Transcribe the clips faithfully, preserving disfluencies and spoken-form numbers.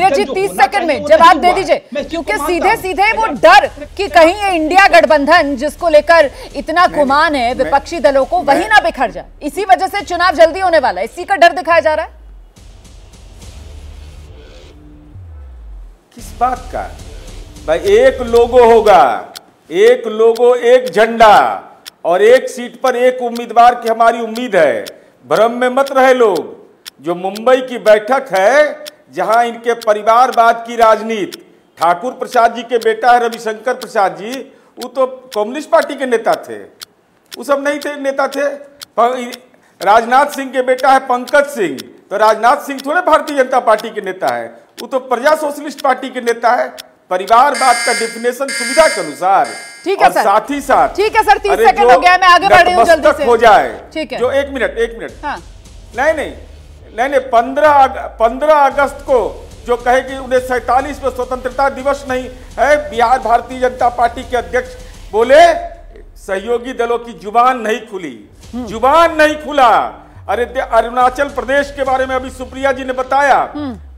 नीरज जी तीस सेकंड में जवाब दे दीजिए, क्योंकि सीधे सीधे वो डर कि कहीं ये इंडिया गठबंधन जिसको लेकर इतना गुमान है विपक्षी दलों को वही ना बिखर जाए, इसी वजह से चुनाव जल्दी होने वाला है, इसी का डर दिखाया जा रहा है। किस बात का भाई, एक लोगो होगा, एक लोगो, एक झंडा और एक सीट पर एक उम्मीदवार की हमारी उम्मीद है। भ्रम में मत रहे लोग। जो मुंबई की बैठक है जहां इनके परिवारवाद की राजनीति, ठाकुर प्रसाद जी के बेटा है रविशंकर प्रसाद जी, वो तो कम्युनिस्ट पार्टी के नेता थे, वो सब नहीं थे नेता थे। राजनाथ सिंह के बेटा है पंकज सिंह, तो राजनाथ सिंह थोड़े भारतीय जनता पार्टी के नेता है, वो तो प्रजा सोशलिस्ट पार्टी के नेता है। परिवारवाद का डेफिनेशन सुविधा के अनुसार ठीक है सर, साथ ही साथ ठीक है सर, तीस सेकंड हो गया, मैं आगे बढ़ रही हूं जल्दी से हो जाए। ठीक है, जो एक मिनट एक मिनट हाँ। नहीं नहीं नहीं नहीं पंद्रह पंद्रह अगस्त को जो कहे कि उन्नीस सौ सैतालीस में स्वतंत्रता दिवस नहीं है, बिहार भारतीय जनता पार्टी के अध्यक्ष बोले सहयोगी दलों की जुबान नहीं खुली, जुबान नहीं खुला। अरे अरुणाचल प्रदेश के बारे में अभी सुप्रिया जी ने बताया,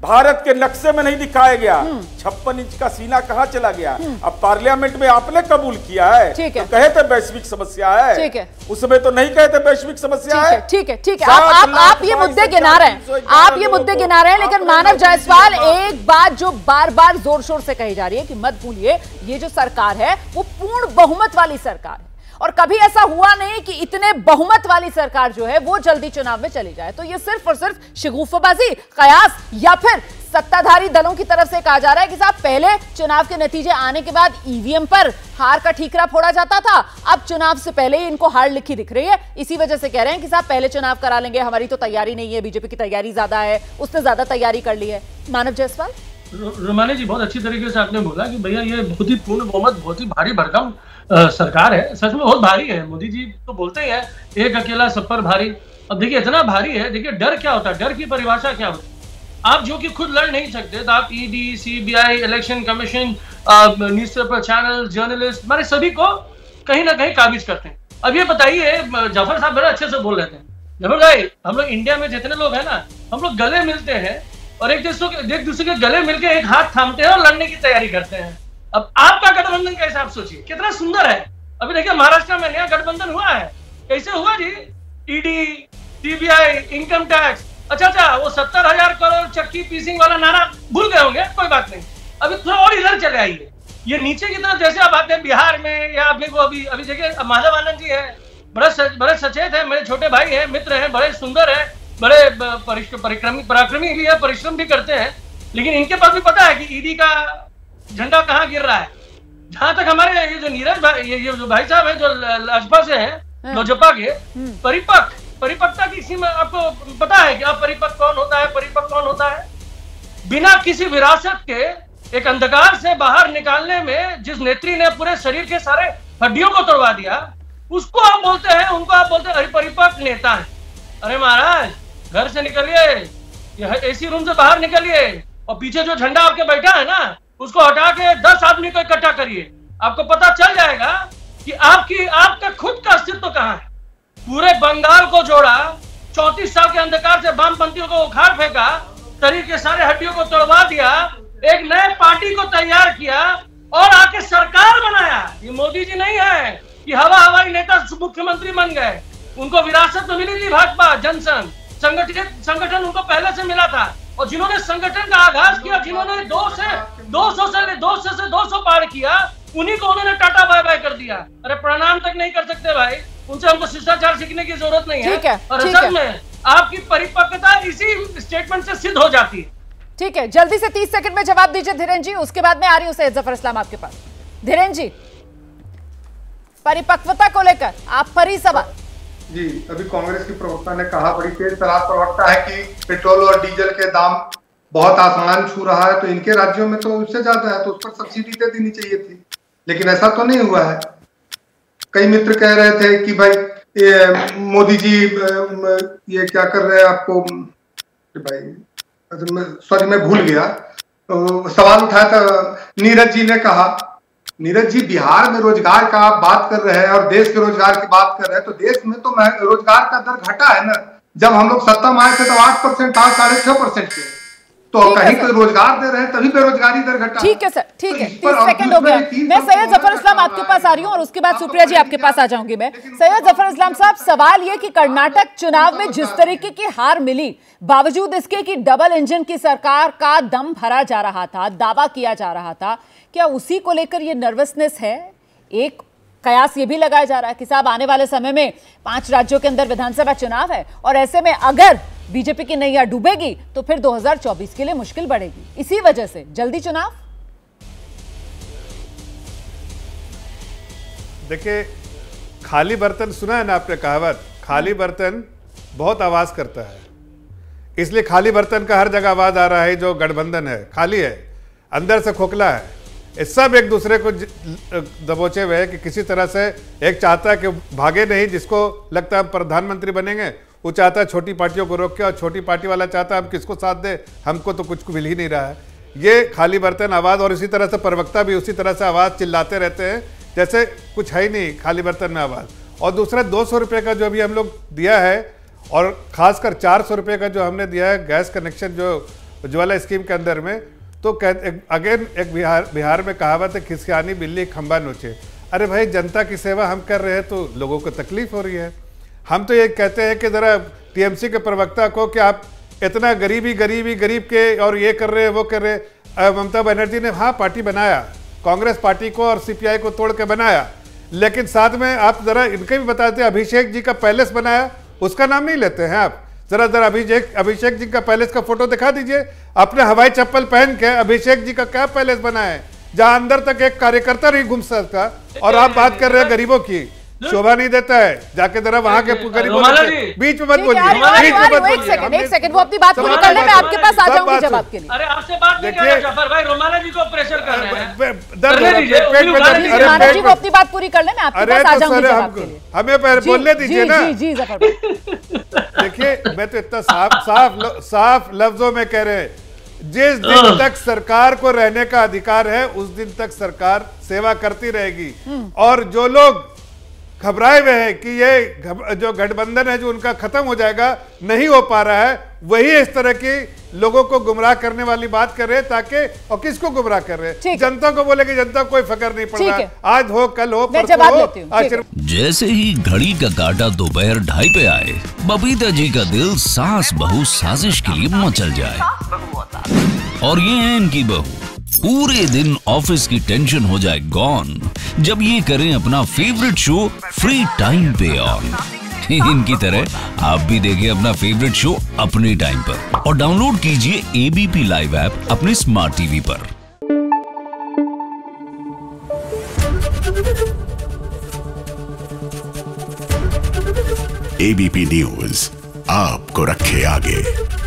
भारत के नक्शे में नहीं दिखाया गया, छप्पन इंच का सीना कहाँ चला गया। अब पार्लियामेंट में आपने कबूल किया है, तो कहे थे वैश्विक समस्या है, है। उस समय तो नहीं कहे थे वैश्विक समस्या है। ठीक है ठीक है, आप आप आप ये मुद्दे गिना रहे हैं, आप ये मुद्दे गिना रहे हैं, लेकिन मानव जायसवाल एक बात जो बार बार जोर शोर से कही जा रही है कि मत भूलिए ये जो सरकार है वो पूर्ण बहुमत वाली सरकार है, और कभी ऐसा हुआ नहीं कि इतने बहुमत वाली सरकार जो है वो जल्दी चुनाव में चली जाए। तो ये सिर्फ और सिर्फ शिगुफबाजी, कयास या फिर सत्ताधारी दलों की तरफ से कहा जा रहा है कि साहब पहले चुनाव के नतीजे आने के बाद ईवीएम पर हार का ठीकरा फोड़ा जाता था, अब चुनाव से पहले ही इनको हार लिखी दिख रही है, इसी वजह से कह रहे हैं कि साहब पहले चुनाव करा लेंगे, हमारी तो तैयारी नहीं है, बीजेपी की तैयारी ज्यादा है, उसने ज्यादा तैयारी कर ली है। मानव जायसवाल। रुमाने जी बहुत अच्छी तरीके से आपने बोला कि भैया ये बहुत ही पूर्ण बहुमत, बहुत ही भारी भरकम सरकार है, सच में बहुत भारी है। मोदी जी तो बोलते ही है एक अकेला सब पर भारी। अब देखिए इतना भारी है, देखिए डर क्या होता है, डर की परिभाषा क्या होती है। आप जो कि खुद लड़ नहीं सकते तो आप ED, CBI, election commission, newspaper channel, journalist, हमारे सभी को कहीं ना कहीं काबिज करते हैं। अब ये बताइए, जाफर साहब बड़ा अच्छे से बोल रहे थे, जाफर भाई हम लोग इंडिया में जितने लोग हैं ना, हम लोग गले मिलते हैं और एक दूसरे एक दूसरे के गले मिलकर एक हाथ थामते हैं और लड़ने की तैयारी करते हैं। अब आपका गठबंधन कैसे आप सोचिए, कितना सुंदर है। अभी देखिए महाराष्ट्र में नया गठबंधन हुआ है, कैसे हुआ जी, ईडी, सीबीआई, इनकम टैक्स, अच्छा अच्छा वो सत्तर हजार करोड़ चक्की पीसिंग वाला नारा भूल गए होंगे, कोई बात नहीं, अभी थोड़ा और इधर चले आइए। ये नीचे की तरफ जैसे आप आते हैं बिहार में, या अभी वो अभी अभी देखिए माधव आनंद जी है, बड़े सच, बड़े सचेत है, मेरे छोटे भाई है, मित्र है, बड़े सुंदर है, बड़े परिक्रमी पराक्रमी भी है, परिश्रम भी करते हैं, लेकिन इनके पास भी पता है कि ईडी का झंडा कहाँ गिर रहा है। जहां तक हमारे ये जो नीरज भाई, ये जो भाई साहब हैं, जो लाजपा से हैं, लोजपा के, परिपक्व परिपक्वता की सीमा, आपको पता है कि आप परिपक्व कौन होता है, परिपक्व कौन होता है। बिना किसी विरासत के एक अंधकार से बाहर निकालने में जिस नेत्री ने पूरे शरीर के सारे हड्डियों को तोड़वा दिया, उसको आप बोलते हैं, उनको आप बोलते हैं अरे परिपक्व नेता है। अरे महाराज घर से निकलिए, एसी रूम से बाहर निकलिए, और पीछे जो झंडा आपके बैठा है ना उसको हटा के दस आदमी को इकट्ठा करिए, आपको पता चल जाएगा कि आपकी आपका खुद का अस्तित्व कहाँ है। पूरे बंगाल को जोड़ा, चौंतीस साल के अंधकार से वामपंथियों को उखाड़ फेंका, शरीर के सारे हड्डियों को तोड़वा दिया, एक नए पार्टी को तैयार किया और आके सरकार बनाया। ये मोदी जी नहीं है कि हवा हवाई नेता मुख्यमंत्री बन गए, उनको विरासत में मिली थी भाजपा, जनसंघ संगठित संगठन उनको पहले से मिला था, और जिन्होंने संगठन का आगाज किया, जिन्होंने दो से दो सौ से दो सौ से दो सौ पार किया, उन्हीं को उन्होंने टाटा बाय बाय कर दिया। अरे प्रणाम तक नहीं कर सकते भाई, उनसे हमको शिष्टाचार सीखने की जरूरत नहीं है, है और असल में आपकी परिपक्वता इसी स्टेटमेंट से सिद्ध हो जाती है। ठीक है, जल्दी से तीस सेकंड में जवाब दीजिए धीरेन्द्र जी, उसके बाद में आ रही हूँ सैयद जफर इस्लाम आपके पास। धीरेन्द्र जी, परिपक्वता को लेकर आप फरी सवाल जी, अभी कांग्रेस की प्रवक्ता ने कहा, बड़ी तेज तलाश प्रवक्ता है, कि पेट्रोल और डीजल के दाम बहुत आसमान छू रहा है, तो इनके राज्यों में तो उससे ज्यादा है, तो उस पर सब्सिडी दे देनी चाहिए थी, लेकिन ऐसा तो नहीं हुआ है। कई मित्र कह रहे थे कि भाई मोदी जी ये क्या कर रहे हैं, आपको भाई सॉरी मैं भूल गया, सवाल उठाया था नीरज जी ने कहा, नीरज जी बिहार में रोजगार का आप बात कर रहे हैं और देश के रोजगार की बात कर रहे हैं, तो देश में तो रोजगार का दर घटा है ना, जब हम लोग सत्ता में आए थे तो आठ परसेंट, साढ़े छह परसेंट थे, तो कहीं तो रोजगार दे रहे हैं तभी बेरोजगारी दर घटा। ठीक है सर, ठीक है, तीस सेकंड हो गया। मैं सैयद जफर इस्लाम आपके पास आ रही हूँ और उसके बाद सुप्रिया जी आपके पास आ जाऊंगी। मैं सैयद जफर इस्लाम साहब, सवाल ये कि कर्नाटक चुनाव में जिस तरीके की हार मिली, बावजूद इसके कि डबल इंजन की सरकार का दम भरा जा रहा था, दावा किया जा रहा था, क्या उसी को लेकर ये नर्वसनेस है? एक कयास ये भी लगाया जा रहा है कि साहब आने वाले समय में पांच राज्यों के अंदर विधानसभा चुनाव है और ऐसे में अगर बीजेपी की नैया डूबेगी तो फिर दो हज़ार चौबीस के लिए मुश्किल बढ़ेगी, इसी वजह से जल्दी चुनाव। देखिए, खाली बर्तन सुना है ना आपने कहावत, खाली बर्तन बहुत आवाज करता है, इसलिए खाली बर्तन का हर जगह आवाज आ रहा है। जो गठबंधन है खाली है, अंदर से खोखला है, इस सब एक दूसरे को दबोचे हुए है कि किसी तरह से एक चाहता है कि भागे नहीं, जिसको लगता है प्रधानमंत्री बनेंगे, वो चाहता है छोटी पार्टियों को रोक के, और छोटी पार्टी वाला चाहता है हम किसको साथ दे, हमको तो कुछ मिल ही नहीं रहा है। ये खाली बर्तन आवाज़, और इसी तरह से प्रवक्ता भी उसी तरह से आवाज़ चिल्लाते रहते हैं जैसे कुछ है ही नहीं, खाली बर्तन में आवाज़। और दूसरा दो सौ रुपये का जो अभी हम लोग दिया है, और ख़ासकर चार सौ रुपये का जो हमने दिया है गैस कनेक्शन जो उज्ज्वला स्कीम के अंदर में, तो अगेन एक बिहार बिहार में कहावत है, खिसकानी बिल्ली खंबा नोचे। अरे भाई, जनता की सेवा हम कर रहे हैं तो लोगों को तकलीफ हो रही है। हम तो ये कहते हैं कि ज़रा टीएमसी के प्रवक्ता को कि आप इतना गरीबी गरीबी गरीब के और ये कर रहे हैं वो कर रहे हैं। ममता बनर्जी ने हाँ पार्टी बनाया, कांग्रेस पार्टी को और सीपीआई को तोड़ के बनाया, लेकिन साथ में आप ज़रा इनके भी बताते हैं, अभिषेक जी का पैलेस बनाया, उसका नाम नहीं लेते हैं आप। जरा जरा अभिषेक अभिषेक जी का पैलेस का फोटो दिखा दीजिए, अपने हवाई चप्पल पहन के अभिषेक जी का क्या पैलेस बना है, जहां अंदर तक एक कार्यकर्ता नहीं घूम सकता, और आप बात कर रहे हैं गरीबों की, शोभा नहीं देता है। जाके जरा वहां के गरीबों बीच में मत बोलिए, हमें बोलने दीजिए ना। देखिए, मैं तो इतना साफ साफ साफ लफ्जों में कह रहे हैं, जिस दिन तक सरकार को रहने का अधिकार है उस दिन तक सरकार सेवा करती रहेगी। और जो लोग घबराए हुए हैं कि ये जो गठबंधन है जो उनका खत्म हो जाएगा, नहीं हो पा रहा है, वही इस तरह की लोगों को गुमराह करने वाली बात कर रहे हैं, ताकि और किसको गुमराह कर रहे हैं, जनता को बोले कि जनता को कोई फकर नहीं पड़ रहा, आज हो कल हो परसों हो। जैसे ही घड़ी का काटा दोपहर ढाई पे आए, बबीता जी का दिल सास बहू साजिश के लिए मचल जाए। और ये है इनकी बहू, पूरे दिन ऑफिस की टेंशन हो जाए गॉन जब ये करें अपना फेवरेट शो फ्री टाइम पे ऑन। इनकी तरह आप भी देखें अपना फेवरेट शो अपने टाइम पर, और डाउनलोड कीजिए एबीपी लाइव ऐप अपने स्मार्ट टीवी पर। एबीपी न्यूज आपको रखे आगे।